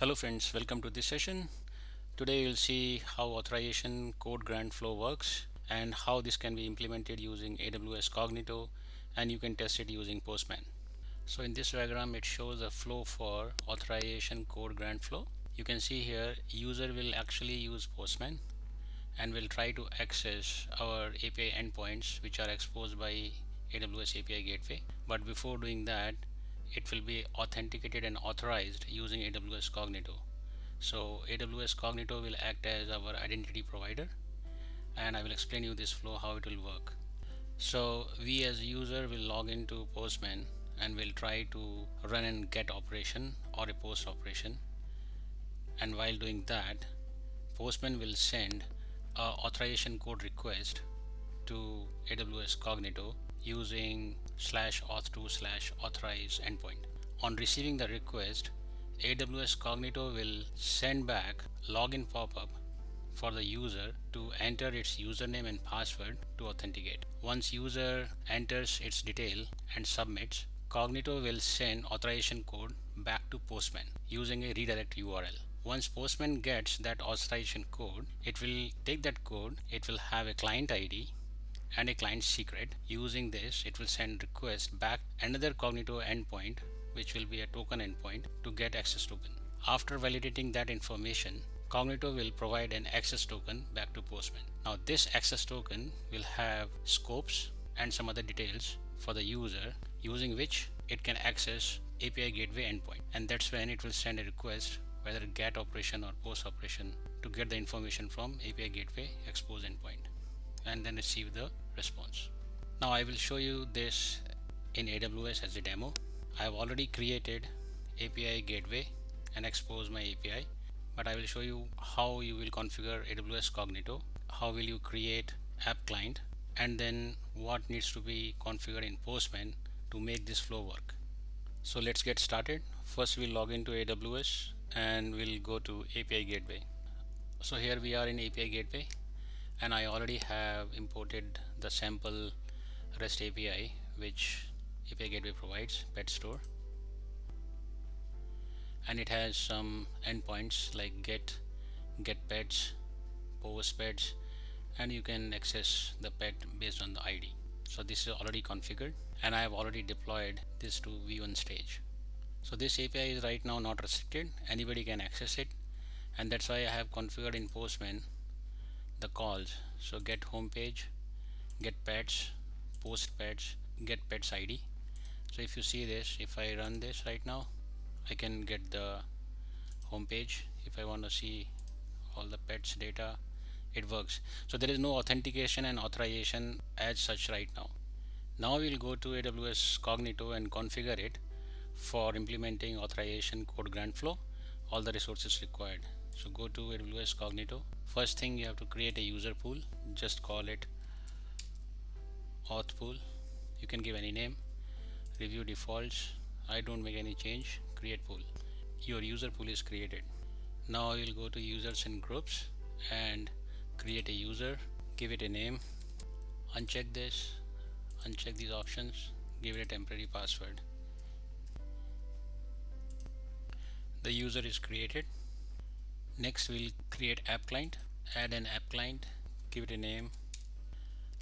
Hello friends, welcome to this session. Today you'll see how authorization code grant flow works and how this can be implemented using AWS Cognito, and you can test it using Postman. So in this diagram it shows a flow for authorization code grant flow. You can see here user will actually use Postman and will try to access our API endpoints which are exposed by AWS API Gateway. But before doing that, it will be authenticated and authorized using AWS Cognito. So AWS Cognito will act as our identity provider, and I will explain you this flow, how it will work. So we as user will log into Postman and will try to run an get operation or a post operation, and while doing that Postman will send an authorization code request to AWS Cognito using /auth2/authorize endpoint. On receiving the request, AWS Cognito will send back login pop-up for the user to enter its username and password to authenticate. Once user enters its detail and submits, Cognito will send authorization code back to Postman using a redirect URL. Once Postman gets that authorization code, it will take that code, it will have a client ID and a client secret. Using this, it will send request back another Cognito endpoint, which will be a token endpoint, to get access token. After validating that information, Cognito will provide an access token back to Postman. Now this access token will have scopes and some other details for the user, using which it can access API Gateway endpoint, and that's when it will send a request, whether get operation or post operation, to get the information from API Gateway expose endpoint and then receive the response. Now I will show you this in AWS as a demo. I have already created API Gateway and exposed my API, but I will show you how you will configure AWS Cognito, how will you create app client, and then what needs to be configured in Postman to make this flow work. So let's get started. First we'll log into AWS and we'll go to API Gateway. So here we are in API Gateway, and I already have imported the sample REST API which API Gateway provides, pet store, and it has some endpoints like get pets, post pets, and you can access the pet based on the ID. So this is already configured, and I have already deployed this to V1 stage. So this API is right now not restricted, anybody can access it, and that's why I have configured in Postman the calls. So get homepage, get pets, post pets, get pets ID. So if you see this, if I run this right now, I can get the homepage. If I want to see all the pets data, it works. So there is no authentication and authorization as such right now. Now we'll go to AWS Cognito and configure it for implementing authorization code grant flow, all the resources required. So go to AWS Cognito. First thing, you have to create a user pool. Just call it auth pool. You can give any name. Review defaults. I don't make any change. Create pool. Your user pool is created. Now you'll go to users and groups and create a user. Give it a name. Uncheck this. Uncheck these options. Give it a temporary password. The user is created. Next we'll create app client, add an app client, give it a name,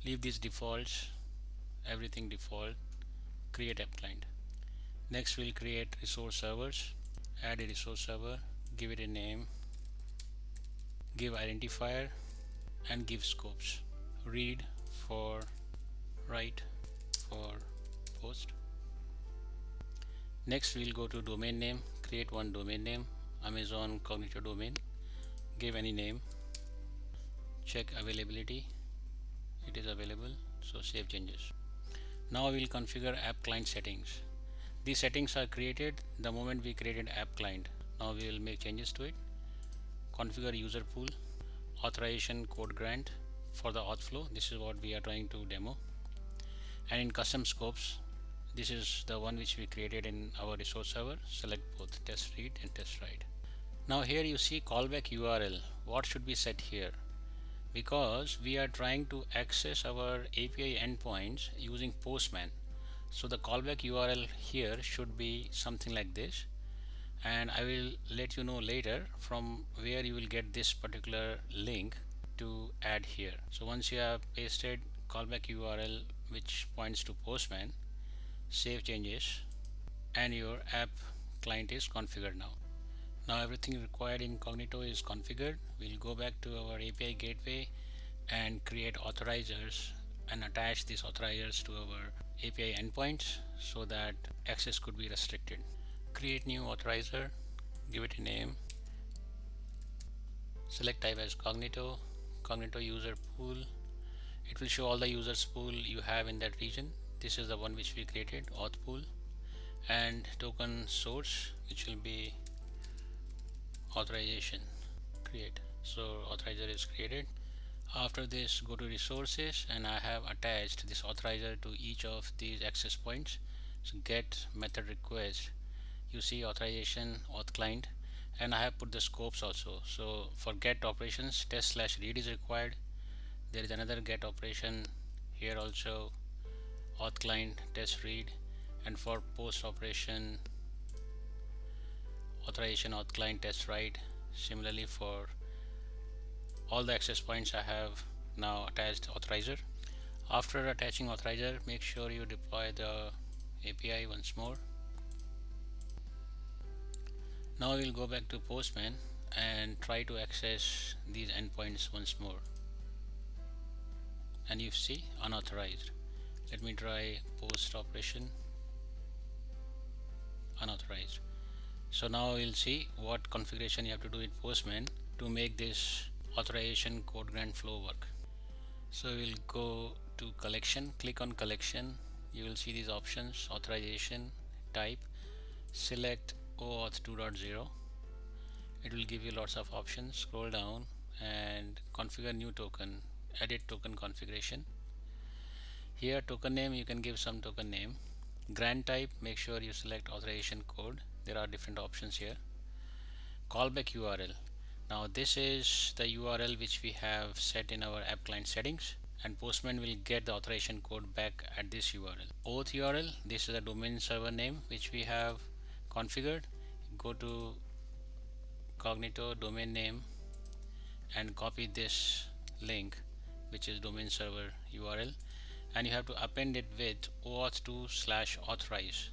leave these defaults, everything default, create app client. Next we'll create resource servers, add a resource server, give it a name, give identifier and give scopes, read for write for post. Next we'll go to domain name, create one domain name, Amazon Cognito domain, give any name, check availability, it is available, so save changes. Now we'll configure app client settings. These settings are created the moment we created app client. Now we will make changes to it. Configure user pool, authorization code grant for the auth flow, this is what we are trying to demo, and in custom scopes, this is the one which we created in our resource server. Select both test read and test write. Now here you see callback URL. What should be set here? Because we are trying to access our API endpoints using Postman. So the callback URL here should be something like this, and I will let you know later from where you will get this particular link to add here. So once you have pasted callback URL which points to Postman, save changes, and your app client is configured now. Now everything required in Cognito is configured. We'll go back to our API gateway and create authorizers and attach these authorizers to our API endpoints so that access could be restricted. Create new authorizer, give it a name, select type as Cognito, Cognito user pool. It will show all the users pool you have in that region. This is the one which we created, auth pool, and token source, which will be authorization. Create. So authorizer is created. After this, go to resources, and I have attached this authorizer to each of these access points. So get method request, you see authorization, auth client, and I have put the scopes also. So for get operations, test/read is required. There is another get operation here also, auth client, test read, and for post operation, authorization, auth client, test write. Similarly, for all the access points I have now attached authorizer. After attaching authorizer, make sure you deploy the API once more. Now we'll go back to Postman and try to access these endpoints once more, and you see unauthorized. Let me try post operation, unauthorized. So now we'll see what configuration you have to do in Postman to make this authorization code grant flow work. So we'll go to collection, click on collection, you will see these options, authorization type, select OAuth 2.0. it will give you lots of options. Scroll down and configure new token, edit token configuration. Here token name, you can give some token name. Grant type, make sure you select authorization code. There are different options here. Callback URL. Now this is the URL which we have set in our app client settings, and Postman will get the authorization code back at this URL. Auth URL, this is the domain server name which we have configured. Go to Cognito domain name and copy this link, which is domain server URL, and you have to append it with OAuth2/authorize.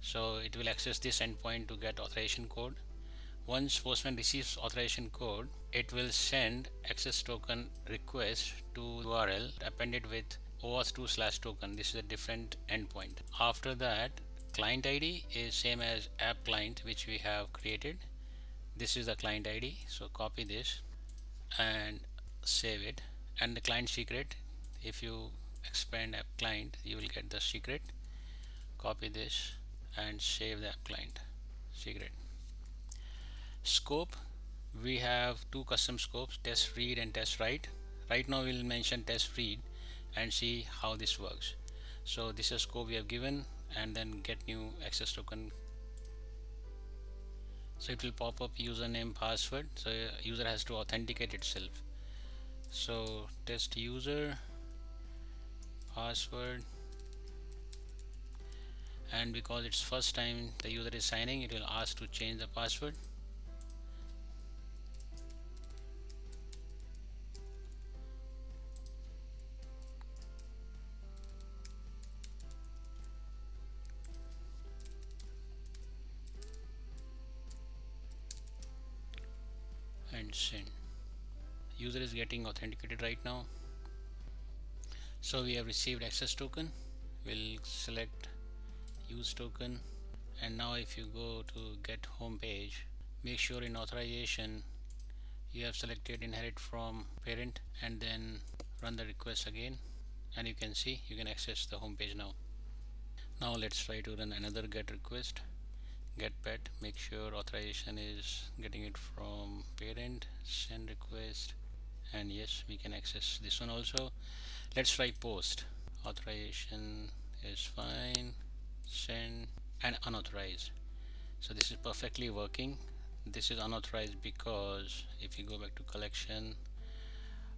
So it will access this endpoint to get authorization code. Once Postman receives authorization code, it will send access token request to URL appended with OAuth2/token. This is a different endpoint. After that, client ID is same as app client which we have created. This is the client ID, so copy this and save it. And the client secret, if you expand app client, you will get the secret. Copy this and save the app client secret. Scope, we have two custom scopes, test read and test write. Right now we'll mention test read and see how this works. So this is scope we have given, and then get new access token. So it will pop up username, password, so user has to authenticate itself. So test user, password, and because it's first time the user is signing, it will ask to change the password. And send. User is getting authenticated right now. So we have received access token. We'll select use token, and now if you go to get home page, make sure in authorization you have selected inherit from parent, and then run the request again, and you can see you can access the home page now. Now let's try to run another get request. Get pet, make sure authorization is getting it from parent, send request, and yes, we can access this one also. Let's try post. Authorization is fine, send, and unauthorized. So this is perfectly working. This is unauthorized because if you go back to collection,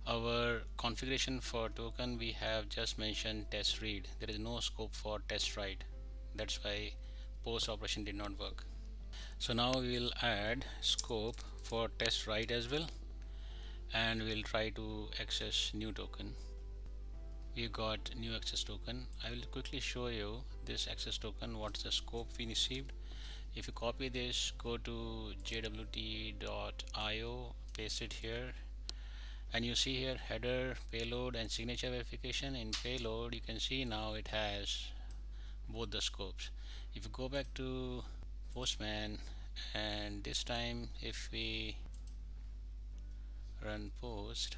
our configuration for token, we have just mentioned test read. There is no scope for test write. That's why post operation did not work. So now we will add scope for test write as well, and we'll try to access new token. We got new access token. I will quickly show you this access token, what's the scope we received. If you copy this, go to jwt.io, paste it here, and you see here header, payload, and signature verification. In payload, you can see now it has both the scopes. If you go back to Postman, and this time if we run post,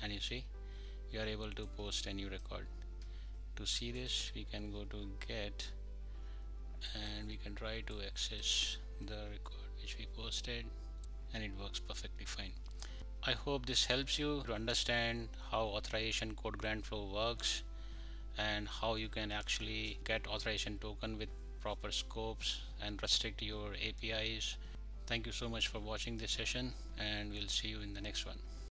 and you see you are able to post a new record. To see this, we can go to get, and we can try to access the record which we posted, and it works perfectly fine. I hope this helps you to understand how authorization code grant flow works and how you can actually get authorization token with proper scopes and restrict your APIs. Thank you so much for watching this session, and we'll see you in the next one.